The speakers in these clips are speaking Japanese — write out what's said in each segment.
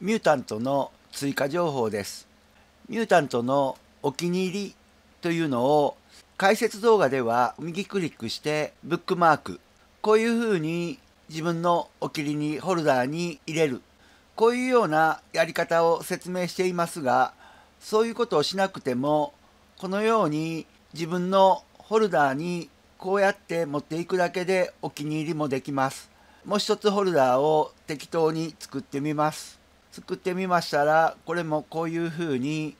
ミュータントの追加情報です。ミュータントのお気に入りというのを解説動画では右クリックしてブックマーク。こういうふうに自分のお気に入りホルダーに入れる。こういうようなやり方を説明していますが、そういうことをしなくてもこのように自分のホルダーにこうやって持っていくだけでお気に入りもできます。もう一つホルダーを適当に作ってみます。作ってみましたら、これもこういうふうに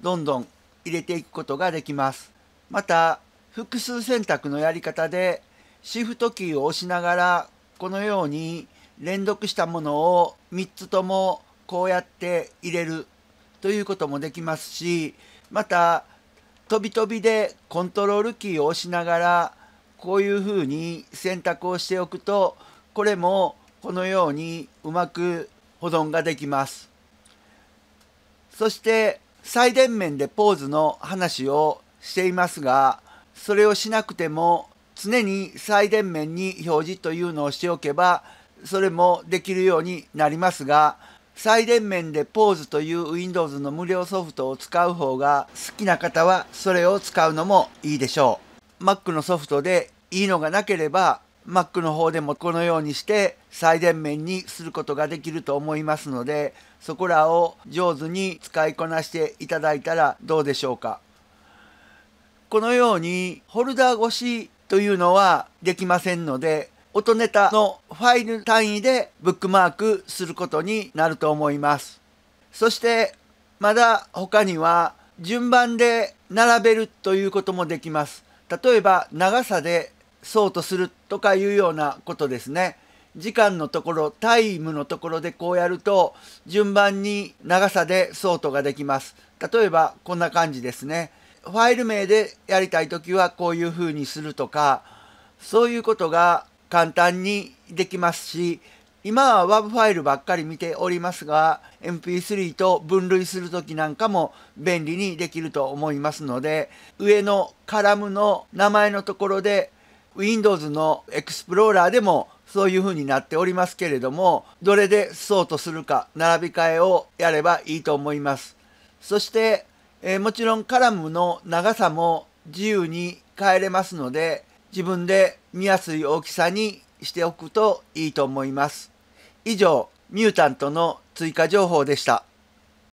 どんどん入れていくことができます。また複数選択のやり方でシフトキーを押しながらこのように連続したものを3つともこうやって入れるということもできますし、また飛び飛びでコントロールキーを押しながらこういうふうに選択をしておくと、これもこのようにうまく保存ができます。そして最前面でポーズの話をしていますが、それをしなくても常に最前面に表示というのをしておけばそれもできるようになりますが、最前面でポーズという Windows の無料ソフトを使う方が好きな方はそれを使うのもいいでしょう。Mac のソフトでいいのがなければ Mac の方でもこのようにして最前面にすることができると思いますので、そこらを上手に使いこなしていただいたらどうでしょうか。このようにホルダー越しというのはできませんので、音ネタのファイル単位でブックマークすることになると思います。そしてまだ他には順番で並べるということもできます。例えば長さでソートするとかいうようなことですね。時間のところ、タイムのところでこうやると順番に長さでソートができます。例えばこんな感じですね。ファイル名でやりたいときはこういうふうにするとか、そういうことが簡単にできますし、今は WAV ファイルばっかり見ておりますが、MP3 と分類するときなんかも便利にできると思いますので、上のカラムの名前のところで Windows のエクスプローラーでもそういうふうになっておりますけれども、どれでソートするか並び替えをやればいいと思います。そしてもちろんカラムの長さも自由に変えれますので、自分で見やすい大きさにしておくといいと思います。以上、ミュータントの追加情報でした。